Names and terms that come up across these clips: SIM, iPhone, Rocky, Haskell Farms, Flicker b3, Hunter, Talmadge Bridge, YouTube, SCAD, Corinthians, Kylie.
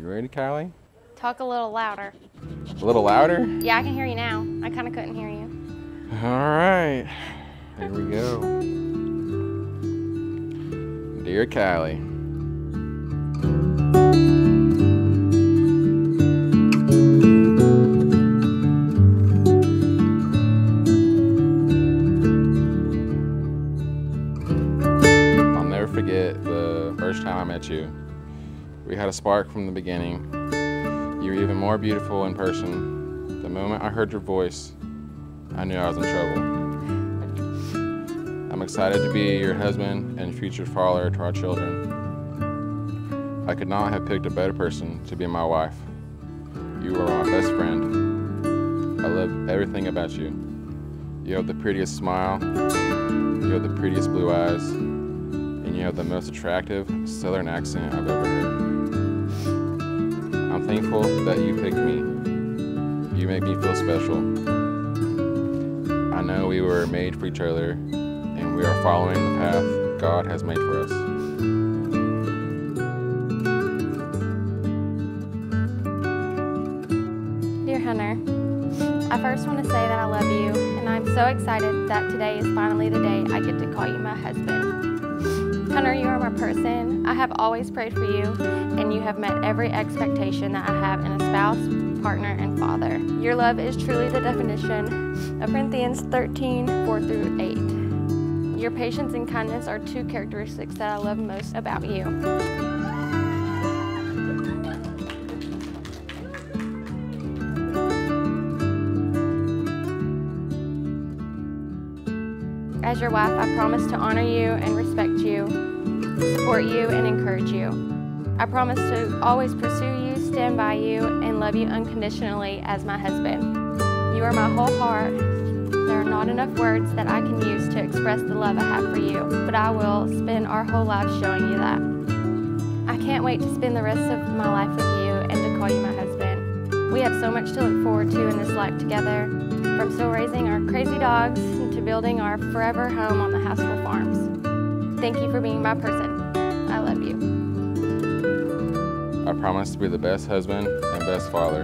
You ready, Kylie? Talk a little louder. A little louder? Yeah, I can hear you now. I kind of couldn't hear you. All right. Here we go. Dear Kylie. I'll never forget the first time I met you. We had a spark from the beginning. You were even more beautiful in person. The moment I heard your voice, I knew I was in trouble. I'm excited to be your husband and future father to our children. I could not have picked a better person to be my wife. You are my best friend. I love everything about you. You have the prettiest smile, you have the prettiest blue eyes, and you have the most attractive southern accent I've ever heard. I'm thankful that you picked me. You make me feel special. I know we were made for each other, and we are following the path God has made for us. Dear Hunter, I first want to say that I love you, and I'm so excited that today is finally the day I get to call you my husband. Hunter, you are my person. I have always prayed for you, and you have met every expectation that I have in a spouse, partner, and father. Your love is truly the definition of Corinthians 13:4-8. Your patience and kindness are two characteristics that I love most about you. As your wife, I promise to honor you and respect you, support you, and encourage you. I promise to always pursue you, stand by you, and love you unconditionally as my husband. You are my whole heart. There are not enough words that I can use to express the love I have for you, but I will spend our whole lives showing you that. I can't wait to spend the rest of my life with you and to call you my husband. We have so much to look forward to in this life together, from still raising our crazy dogs to building our forever home on the Haskell Farms. Thank you for being my person. I love you. I promise to be the best husband and best father.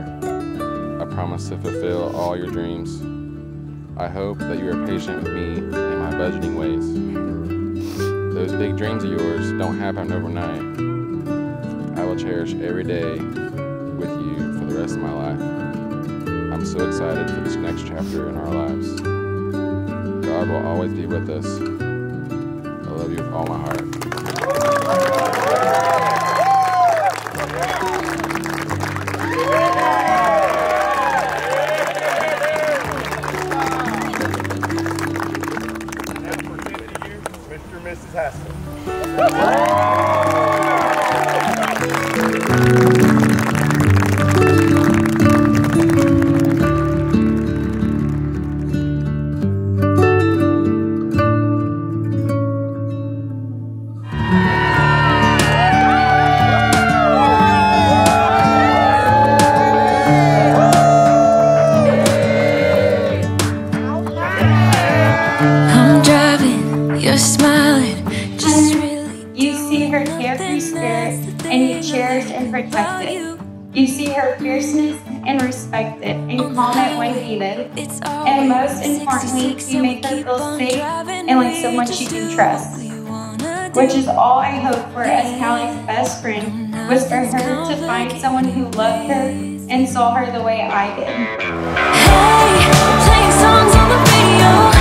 I promise to fulfill all your dreams. I hope that you are patient with me in my budgeting ways. Those big dreams of yours don't happen overnight. I will cherish every day with you for the rest of my life. I'm so excited for this next chapter in our lives. God will always be with us. I love you with all my heart. Now presented to you, Mr. and Mrs. Haskell. And you cherish and protect it. You see her fierceness and respect it, and calm it when needed. And most importantly, you make her feel safe and like someone she can trust. Which is all I hope for as Callie's best friend, was for her to find someone who loved her and saw her the way I did. Hey, playing songs on the radio.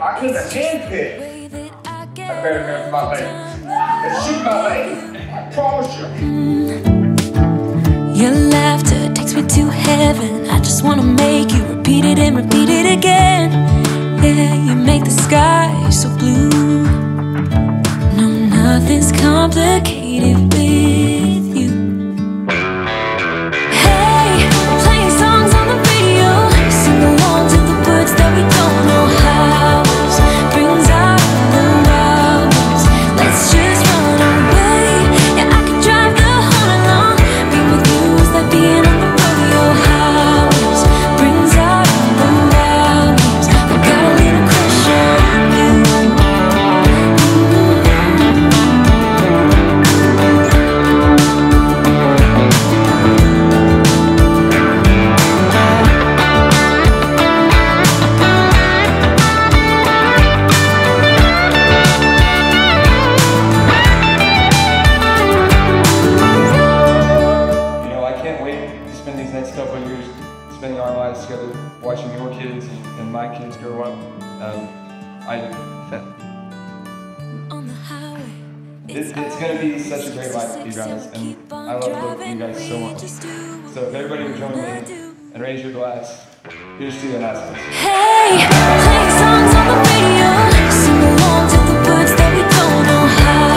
I could have handpicked. I better have my lady. And she's my lady. I promise you. Your laughter takes me to heaven. I just want to make you repeat it and repeat it again. Yeah, you make the sky so blue. No, nothing's complicated with you. eyes together watching your kids and my kids grow up. It's going to be such a great life with you guys, and I love both of you guys so much. So if everybody would join me and raise your glass, here's to the Haskins. Hey, play songs on the radio, sing along to the words that we don't know how.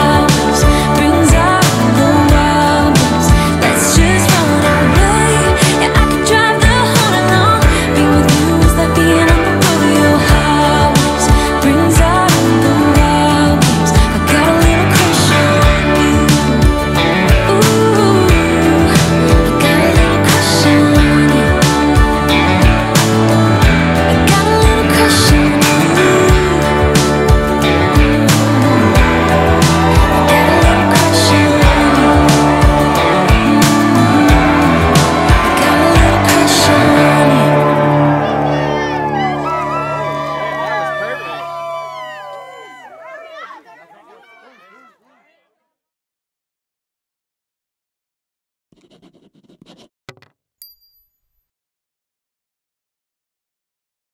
Brings out the problems, let's just run away. Yeah, I could drive the whole night long, be with you is like being on the rodeo highways. Brings out the problems, I got a little crush on you. Ooh, I got a little crush on you. I got a little crush on you.